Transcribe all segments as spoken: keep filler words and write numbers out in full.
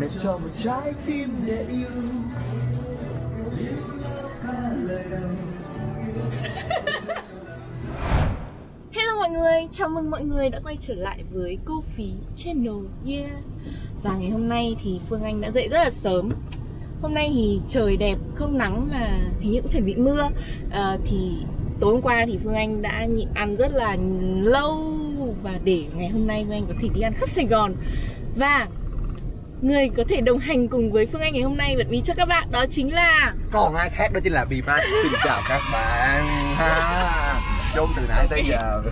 mẹ cho một trái tim để yêu. Hello mọi người, chào mừng mọi người đã quay trở lại với Cô Phí Channel. Yeah. Và ngày hôm nay thì Phương Anh đã dậy rất là sớm. Hôm nay thì trời đẹp, không nắng và hình như cũng chuẩn bị mưa. à, Thì tối hôm qua thì Phương Anh đã nhịn ăn rất là lâu, và để ngày hôm nay Phương Anh có thể đi ăn khắp Sài Gòn. Và người có thể đồng hành cùng với Phương Anh ngày hôm nay bật mí cho các bạn đó chính là... Còn ai khác đó chính là Bi Max. Xin chào các bạn. Trốn từ nãy tới giờ.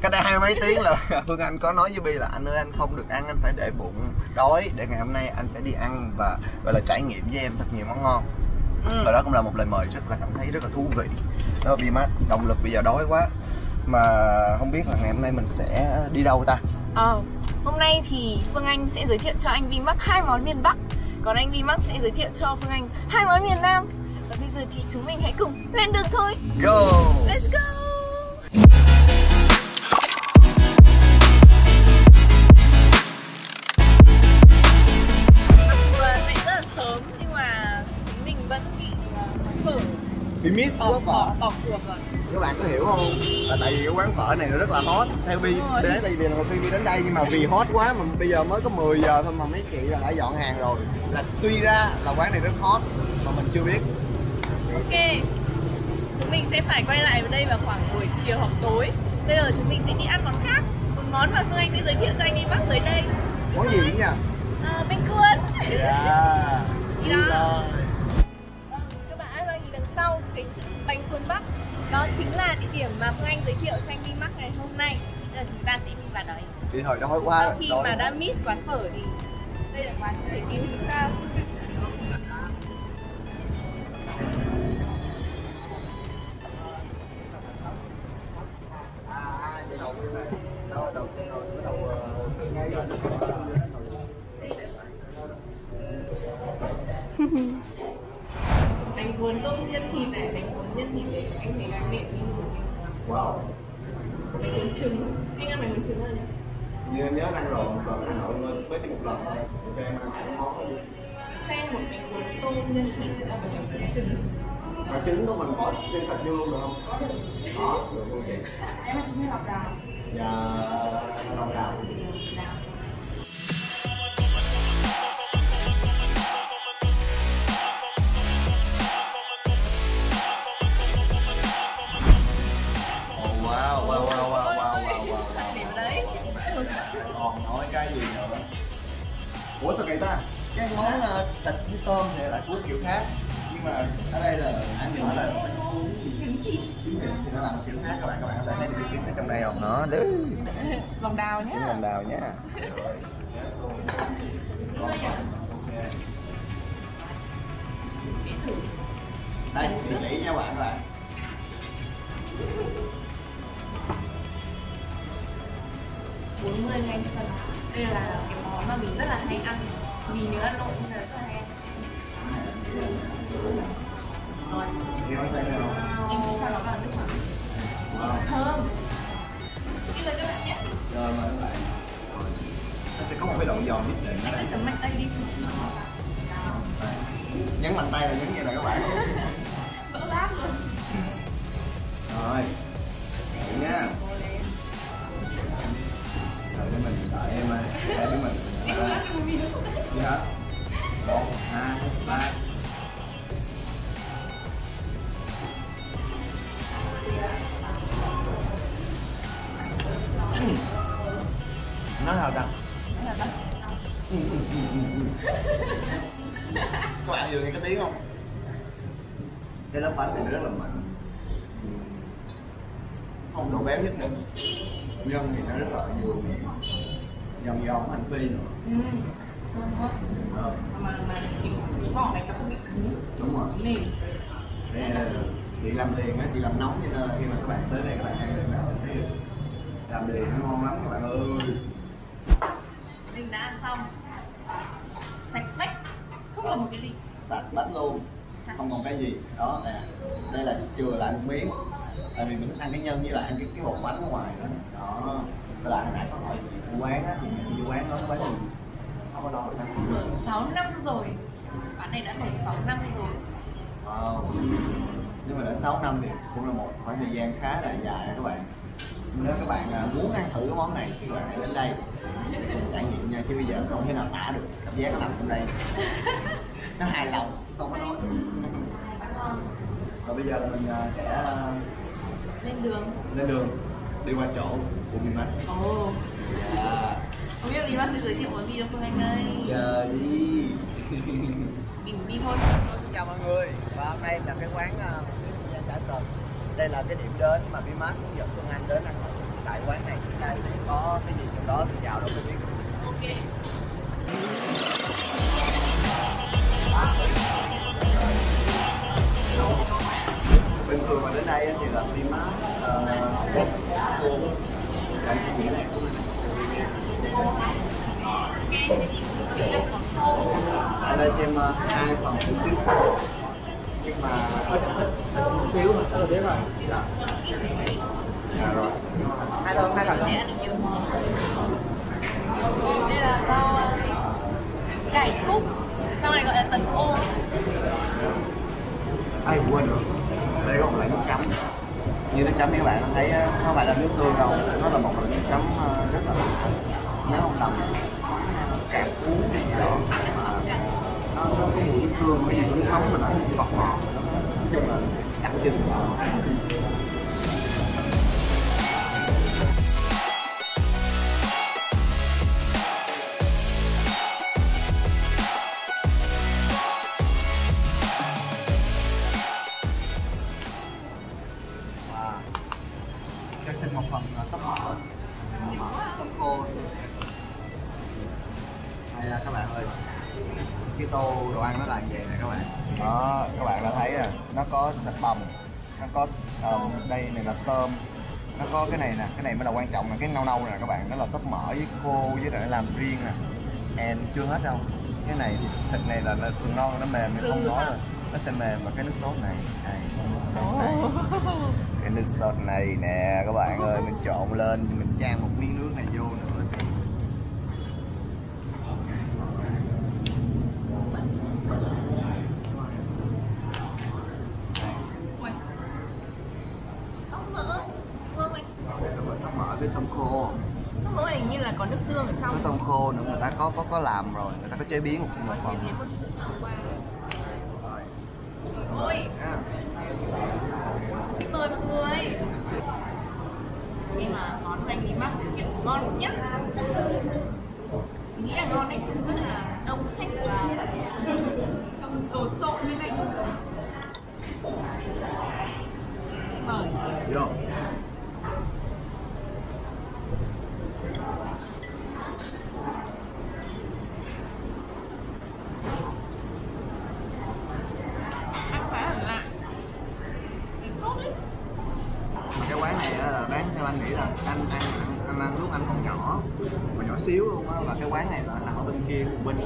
Cách đây hai mấy tiếng là Phương Anh có nói với Bi là anh ơi, anh không được ăn, anh phải để bụng đói, để ngày hôm nay anh sẽ đi ăn và gọi là trải nghiệm với em thật nhiều món ngon. Ừ. Và đó cũng là một lời mời rất là cảm thấy rất là thú vị. Đó, Bi Max, động lực bây giờ đói quá. Mà không biết là ngày hôm nay mình sẽ đi đâu ta? Ờ, hôm nay thì Phương Anh sẽ giới thiệu cho anh Bi Max hai món miền Bắc, còn anh Bi Max sẽ giới thiệu cho Phương Anh hai món miền Nam. Và bây giờ thì chúng mình hãy cùng lên đường thôi. Go! Let's go! Bi Max bỏ phở, bỏ phở rồi. Các bạn có hiểu không? Là tại vì cái quán phở này nó rất là hot. Theo Bi, đến tại vì là khi Bi đến đây nhưng mà vì hot quá mà bây giờ mới có mười giờ thôi mà mấy chị là đã dọn hàng rồi. Là suy ra là quán này rất hot mà mình chưa biết. Ok. Chúng mình sẽ phải quay lại ở đây vào khoảng buổi chiều hoặc tối. Bây giờ chúng mình sẽ đi ăn món khác. Một món mà Phương Anh sẽ giới thiệu cho anh Bi Max tới đây. Món gì nhỉ? À, bánh cuốn. Yeah. Đi đó. Sau cái chữ bánh cuốn Bắc, đó chính là địa điểm mà Phương Anh giới thiệu cho anh Bi Max ngày hôm nay. Bây giờ chúng ta sẽ đi vào đó. Đi hỏi đói quá. Sau khi đói mà đã miss quán phở thì đây là quán thể cứu chúng ta. Bánh cuốn tôm nhân thịt này, bánh cuốn nhân thịt này, anh thấy là mẹ đi ngủ. Wow. Bánh cuốn trứng, anh ăn bánh cuốn trứng rồi nhỉ? Như em nhớ ăn rồi, còn ăn nội mới chỉ một lần thôi. Cho em ăn hai món thôi. Cho em một bánh cuốn tôm nhân thịt và bánh cuốn trứng. Mà trứng của mình có trên sạch dưa luôn được không? Có được. Có, được ok. Em ăn trứng hay lọc đào? Dạ, lọc đào. Đào. Ủa sao vậy ta? Cái món thịt với tôm thì lại có kiểu khác. Nhưng mà ở đây là anh nhìn nói là bánh cuốn trứng thịt. Trứng thịt thì nó làm kiểu khác các bạn, các bạn có thể thấy được cái trong đây không? Nó đấy. Lòng đào nhá. Lòng đào nhá. Rồi. Đây, tỉ mỉ nha bạn là. bốn mươi ngàn phần. Đây là cái món mà mình rất là hay ăn, mì nữa lộn rất là hay ăn. Rồi. Em cũng cho nó vào nước mắm. Wow. Thơm. Bây giờ cho bạn nhé. Rồi mời các bạn. Nó sẽ có một cái độ giòn nhất định. Anh cứ mạnh tay đi. Nhấn mạnh tay là nhấn như này các bạn. Vỡ bát luôn. Rồi. Vậy nha. Để mình đợi em ơi, để mình đợi mình đi hết. Một, hai, ba. Nó hào tặng. Các bạn vừa nghe cái tiếng không? Cái lớp bánh này rất là mạnh. Không độ béo nhất nữa. Nhân thì nó rất là nhiều, dòng dòng hành phi nữa. Ừ, ngon quá. Ừ. Mà, mà kiểu ngọt này nó không bị cứng. Đúng rồi. Nè. Chị làm liền á, chị làm nóng cho nên là khi mà các bạn tới đây các bạn ăn được nào thì làm liền nó ngon lắm các bạn ơi. Mình đã ăn xong. Sạch bách, không còn một cái gì. Sạch bách luôn, không còn cái gì. Đó nè, đây là chừa lại một miếng. Tại vì mình thích ăn cái nhân với lại ăn cái, cái bột bánh ở ngoài đó. Đó. Là hồi nãy có hỏi gì của quán á, thì mình đi quán nó có bánh gì. Không bao lâu rồi? sáu năm rồi. Bạn này đã khoảng sáu năm rồi. Wow. Nhưng mà đã sáu năm thì cũng là một khoảng thời gian khá là dài các bạn. Nếu các bạn muốn ăn thử cái món này thì các bạn hãy đến đây cùng trải nghiệm nha, chứ bây giờ không thể nào tả được. Cảm giác nó nằm trong đây nó hài lòng, không có nói được. Rồi bây giờ là mình sẽ lên đường lên đường đi qua chỗ của Bi Max. Ồ. Dạ. Không biết Bi Max sẽ giới thiệu món gì đâu Phương Anh ơi. Giờ đi. Mình đi thôi. Xin chào mọi người. Và hôm nay là cái quán nhà chả cờ. Đây là cái điểm đến mà Bi Max hướng dẫn Phương Anh đến ăn. Tại quán này chúng ta sẽ có cái gì trong đó thì vào đó mình biết. Ok. Bình thường mà đến đây thì là Bi Max ở đây thêm hai phần hủ tiếu khô, nhưng mà ít ít ít hủ tiếu mà tao biết rồi. Dạ. Dạ rồi. Hai thôi, hai lần thôi. Đây là rau cải cúc, sau này gọi là tần ô. Ai quên rồi. Đây có một loại nước chấm. Như nước chấm các bạn thấy nó phải là nước tương đâu, nó là một loại nước chấm rất là lạ. Nếu không đậm cà cuốn này đó mà nó có cái mùi nước tương, cái gì nước mắm mà nó ngọt ngọt, nói chung là đặc trưng. Xin một phần tấm mỡ, tấm khô. Đây các bạn ơi, cái tô đồ ăn nó là như vậy nè các bạn. Đó, các bạn đã thấy nè, nó có thịt bằm, nó có um, đây này là tôm, nó có cái này nè, cái này mới là quan trọng là cái nâu nâu nè các bạn, nó là tấm mỡ với khô với lại làm riêng nè. Em chưa hết đâu, cái này thịt này là, là sườn non nó mềm mình không nói rồi, nó sẽ mềm và cái nước sốt này, này, này. Cái nước sốt này nè các bạn ơi, mình trộn lên, mình chan một miếng nước này vô nữa thì tấm mỡ với tôm khô. Tấm mỡ này như là có nước tương ở trong. Tôm khô nữa người ta có có có làm rồi, người ta có chế biến một một phần. Ôi. À. Mời mọi người. Nhưng mà món này thì mắc kiểu ngon nhất. Nghĩ là ngon đấy chứ rất là đông khách và trong đồ sộ như này. Mời. Vô. Xíu luôn á, và cái quán này là nằm ở bên kia Công Quỳnh,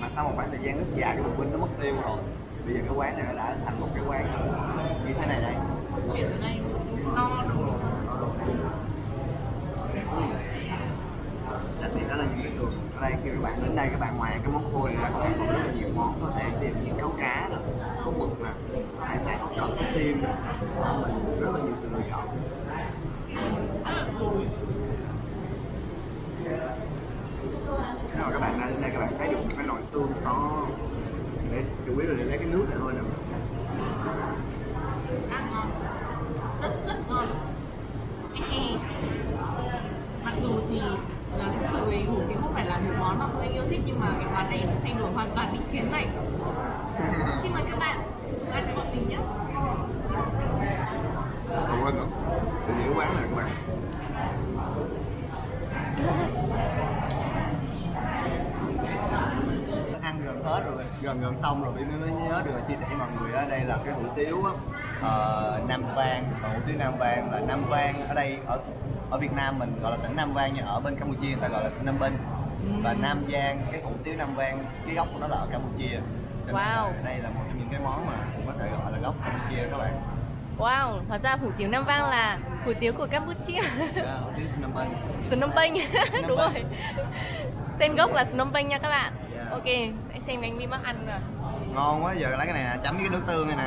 mà sau một khoảng thời gian rất dài cái Công Quỳnh nó mất tiêu rồi, bây giờ cái quán này nó đã thành một cái quán như thế này đây. Chuyện ở đây to đủ đặc biệt đó là những cái sườn ở đây. Khi các bạn đến đây các bạn ngoài cái món khô này ra còn rất là nhiều món có thể tìm, những câu cá nè, có mực nè, hải sản có cọp, có tim, mình rất là nhiều sự lựa chọn. Rồi các bạn ra đến đây các bạn thấy được một cái nồi xương to, để chủ yếu là để lấy cái nước này thôi nè. Ăn ngon, rất rất ngon. Mặc dù thì là thực sự thì hủ tiếu không phải là một món mà tôi yêu thích, nhưng mà cái món này nó thay đổi hoàn toàn định kiến này. Xin mời các bạn ăn với bọn mình nhé. Không quên nữa, để giữ quán này các bạn. Hết rồi, gần gần xong rồi mình mới nhớ được chia sẻ với mọi người ở đây là cái hủ tiếu uh, Nam Vang, và hủ tiếu Nam Vang là Nam Vang ở đây ở ở Việt Nam mình gọi là tỉnh Nam Vang, nhưng ở bên Campuchia người ta gọi là Sinh Năm Bên, và Nam Vang cái hủ tiếu Nam Vang cái gốc của nó là ở Campuchia. Cho nên wow. Ở đây là một trong những cái món mà cũng có thể gọi là gốc Campuchia các bạn. Wow, hóa ra hủ tiếu Nam Vang là hủ tiếu của Campuchia. Yeah, hủ tiếu Sinh Năm Bên. Sinh Năm Bên, đúng rồi. Tên gốc là Nam Vang nha các bạn. Yeah. Ok, hãy xem anh Bi Max ăn rồi. Ngon quá, giờ lấy cái này nè, chấm với nước tương này nè.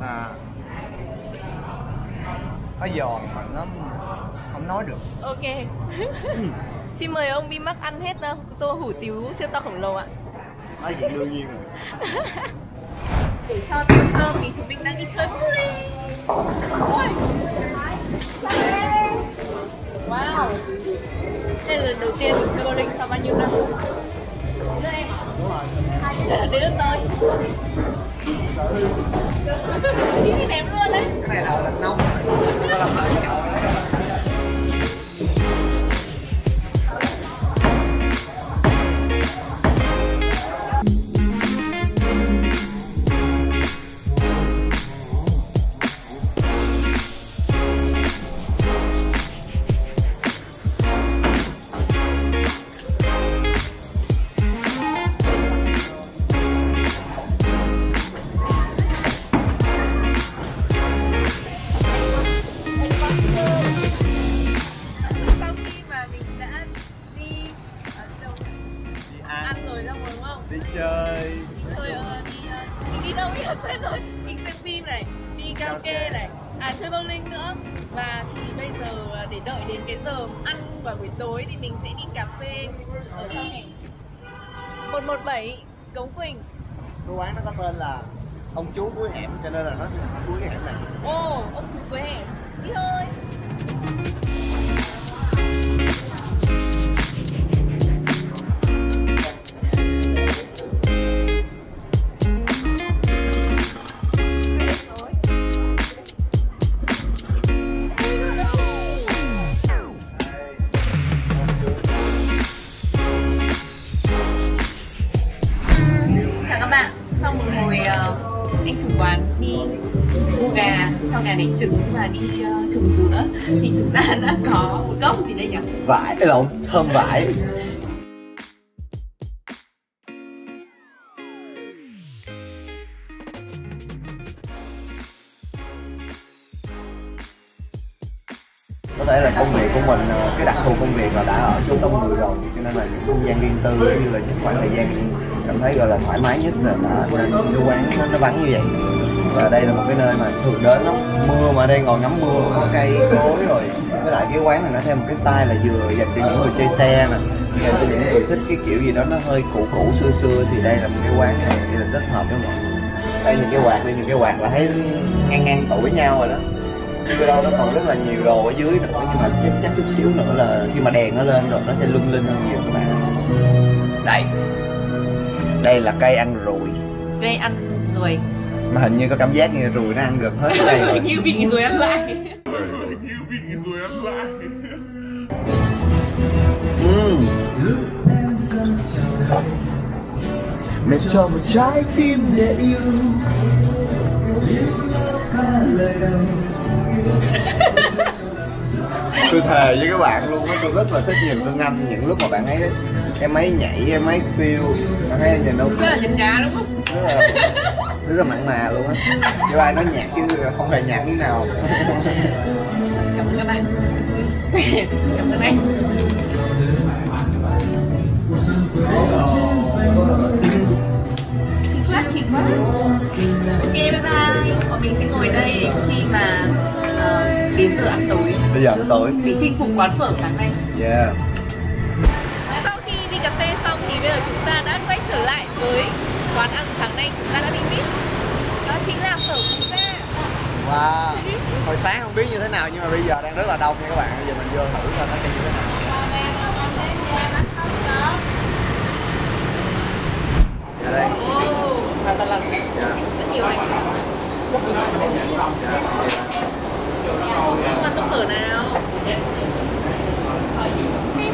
À. Nó giòn mà nó không nói được. Ok. Xin mời ông Bi Max ăn hết tô hủ tiếu siêu to khổng lồ ạ. Nói chuyện đương nhiên rồi. Để cho tôi thơm thì chúng mình đang đi chơi. Ôi. Wow. Đây là lần đầu tiên mình chơi bowling sau bao nhiêu năm? Đây. Đây là đứa tôi. Cái đẹp luôn đấy. Cái này là nông. Nó làm ở chậu. Tối thì mình sẽ đi cà phê ở trong này một một bảy Công Quỳnh. Cái quán nó có tên là ông chú cuối hẻm cho nên là nó sẽ cuối cái hẻm này. Ồ, oh, ông chú cuối hẻm. Đi thôi. Thì chúng ta đã có một gốc gì đây nhỉ? Vải, lộn, thơm vải. Có thể là công việc của mình, cái đặc thù công việc là đã ở chỗ đông người rồi, cho nên là những không gian riêng tư cũng như là những khoảng thời gian cảm thấy gọi là thoải mái nhất là đã cái quán nó, nó vắng như vậy. Và đây là một cái nơi mà thường đến lắm, mưa mà đây ngồi ngắm mưa, có cây cối rồi. Với lại cái quán này nó theo một cái style là vừa dành cho những người chơi xe nè, dành cho những người thích cái kiểu gì đó nó hơi cũ cũ xưa xưa thì đây là một cái quán này thì là rất hợp với mọi người. Đây những cái quạt, đây những cái quạt là thấy ngang ngang tuổi với nhau rồi đó. Cái đâu nó còn rất là nhiều đồ ở dưới nữa, nhưng mà chắc chắc chút xíu nữa là khi mà đèn nó lên rồi nó sẽ lung linh hơn nhiều các bạn. Đây, đây là cây ăn ruồi. Cây ăn ruồi. Mà hình như có cảm giác như ruồi nó ăn được hết cái này. Như bị ruồi ăn lại. Như bị ruồi ăn lại. Mẹ cho một trái tim để yêu. Tôi thề với các bạn luôn á, tôi rất là thích nhìn Phương Anh những lúc mà bạn ấy em ấy nhảy, em ấy phiêu, bạn ấy nhìn đâu. Rất là nhìn gà đúng không? Rất là, rất là mặn mà luôn á. Chứ ai nói nhạc chứ không hề nhạc như nào. Cảm ơn các bạn. Cảm ơn anh. Thích quá, thích quá. Ok, bye bye. Còn mình sẽ ngồi đây khi mà uh, đến giờ ăn tối. Bây giờ ăn tối. Mình chinh phục quán phở sáng nay. Yeah. Sau khi đi cà phê xong thì bây giờ chúng ta đã quay trở lại với quán ăn sáng nay chúng ta đã bị miss. Đó chính là phở cú te. Wow. Hồi sáng không biết như thế nào nhưng mà bây giờ đang rất là đông nha các bạn. Bây giờ mình vô thử coi nó sẽ như thế nào. Dạ đây. Ồ, là ta lần. Dạ. Rất nhiều này. Dạ. Mà tô phở nào?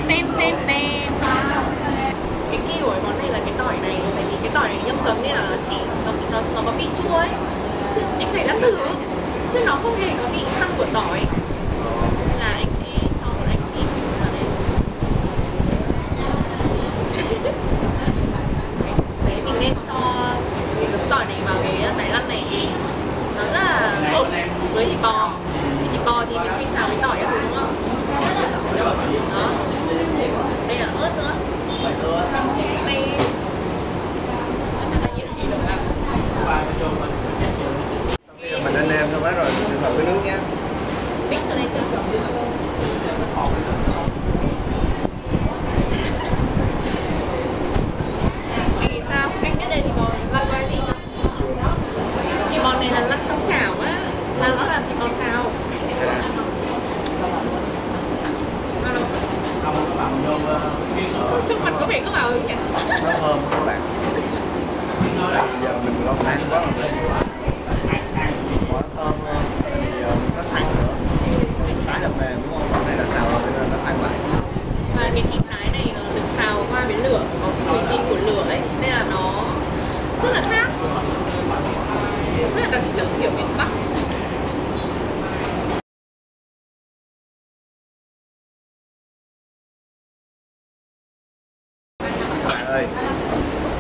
Tên tên tên tên. Cái kiểu của món này là cái tỏi này, tại vì cái tỏi này nhâm chấm nên là nó chỉ nó nó, nó có vị chua ấy. Chứ anh phải ăn thử. Chứ nó không hề có vị hăng của tỏi. Là anh sẽ cho một anh vị. Trước mặt của bạn có màu gì vậy? Nó thơm các bạn. Tại vì giờ mình lo ăn quá rồi. Quá thơm luôn. Tại vì nó săn nữa. Tái đập mềm đúng không? Còn này là xào rồi nên nó săn lại. Và cái thịt lái này nó được xào qua với lửa, có mùi vị của lửa ấy, nên là nó rất là khác, rất là đặc trưng kiểu miền Bắc.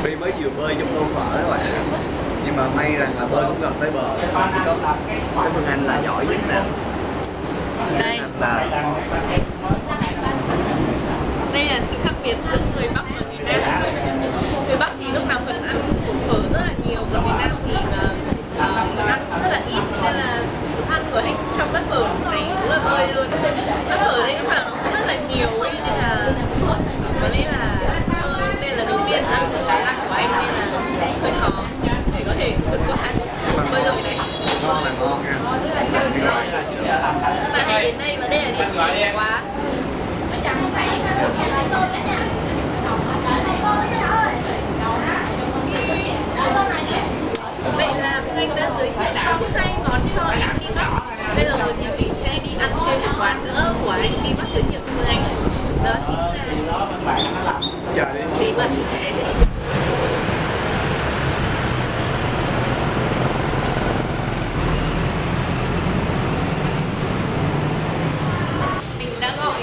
Bi mới vừa bơi trong tô phở các bạn, nhưng mà may rằng là bơi cũng gần tới bờ. Có Phí Phương Anh là giỏi nhất nè. Đây là đây là sự khác biệt giữa người Bắc và người Nam. Người Bắc thì lúc nào phần ăn của phở rất là nhiều, còn người Nam thì uh, ăn rất là ít, nên là sự ăn của anh trong bát phở lúc này cũng là bơi luôn. Bát phở đây các bạn nó rất là nhiều ấy, nên là có lẽ là ăn của anh nên là hơi khó để có thể vượt qua bơi lội này. Ngon là ngon nha. Bạn này đến đây và đây là địa chỉ quá. Vậy là anh đã giới thiệu xong hai món cho anh Bi Max. Bây giờ thì mình sẽ đi ăn thêm một quán nữa của anh Bi Max giới thiệu với anh. Đó chính là chờ đi. Phí Phương Anh. Mình đã gọi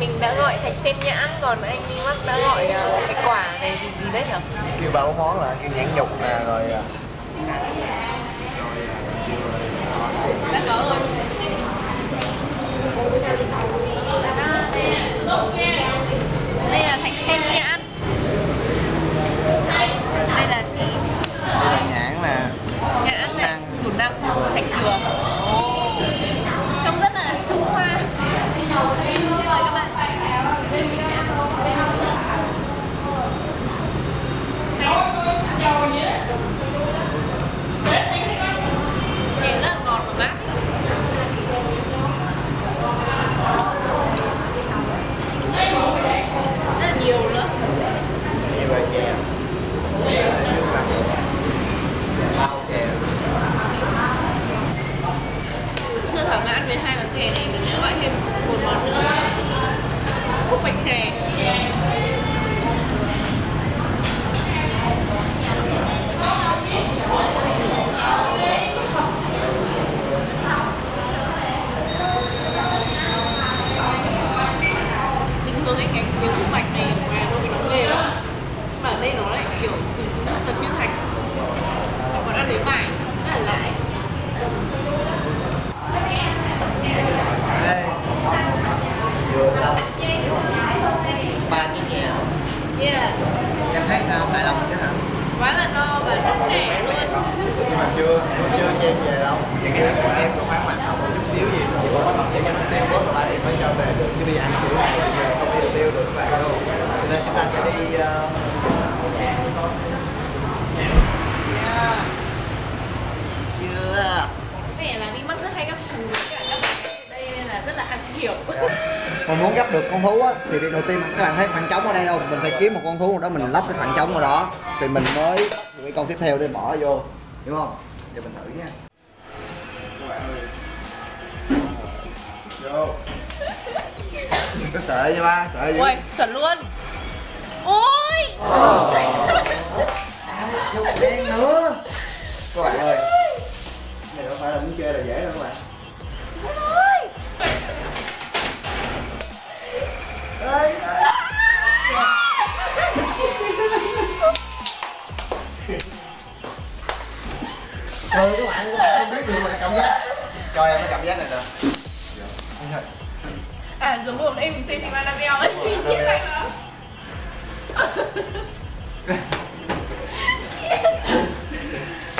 mình đã gọi thạch sen nhãn, còn anh Bi Max đã gọi cái quả này gì gì đấy hả? Kêu ba bốn món là kêu nhãn nhục nè rồi. Đã có rồi. Đây là thạch sen nhãn. Đây là gì? Đây là nhãn nè. Nhãn nè, củ năng, thạch sừa. Trông rất là Trung Hoa. Xin mời các bạn. Nhãn rất ngọt của bác. Nhiều nữa. Nhiều là chè. Nhiều là nhiều là bao chè. Chưa thỏa mãn với hai món chè này, mình sẽ gọi thêm một món nữa. Cúc bạch chè. Mà muốn gấp được con thú á, thì việc đầu tiên mà các bạn thấy khoảng trống ở đây không? Mình phải kiếm một con thú ở đó, mình lắp cái khoảng trống ở đó thì mình mới bắt được cái con tiếp theo để bỏ vô, đúng không? Giờ mình thử nha. Các bạn ơi. Vô. Có sợ nha ba, sợ gì? Ui, chuẩn luôn. Ôi. Không đen nữa. Các bạn ơi. Này không phải là muốn chơi là dễ đâu các bạn. Ơi. Trời các bạn, các bạn không biết được mà cảm giác. Trời em cái cảm giác này nè. Dạ. À giống như hôm nay mình xem phim Annabelle ấy.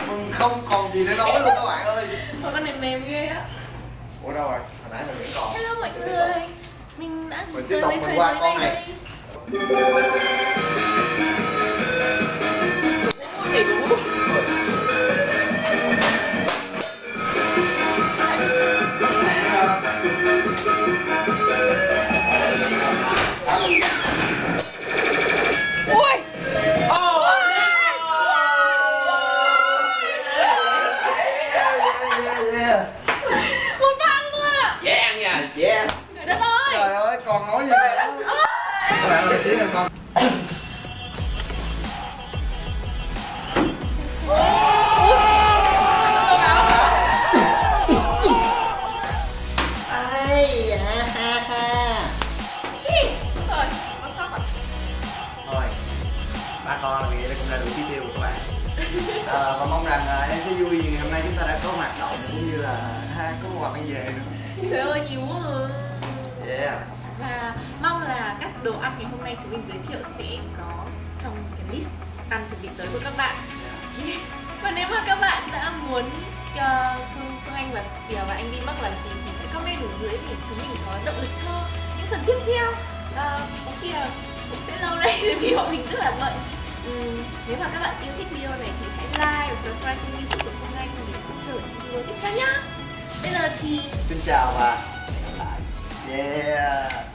Mình không còn gì để nói luôn các bạn ơi. Thôi con này mềm ghê á. Ủa đâu rồi? Hồi nãy mình vẫn còn. Hello mọi người. Mình đã mình tiếp tục mình qua con này. Trời ơi, còn nói gì nữa. Các bạn ơi, tí nữa con. Ba con là vậy, đây cũng là đủ chi tiêu của các bạn. À, và mong rằng à, em sẽ vui vì ngày hôm nay chúng ta đã có hoạt động cũng như là ha, có một hoạt động về nữa. Trời ơi, nhiều quá à. Yeah. Và mong là các đồ ăn ngày hôm nay chúng mình giới thiệu sẽ có trong cái list ăn chuẩn bị tới của các bạn. Yeah. Và nếu mà các bạn đã muốn cho Phương, Phương Anh và Kiều và anh Bi Max làm gì thì hãy comment ở dưới để chúng mình có động lực cho những phần tiếp theo. À, có Kiều cũng sẽ lâu đây vì họ mình rất là bận. Ừ, nếu mà các bạn yêu thích video này thì hãy like và subscribe kênh YouTube của Phương Anh để cùng chờ những video tiếp theo nhá. Bây giờ thì xin chào và hẹn gặp lại. Yeah.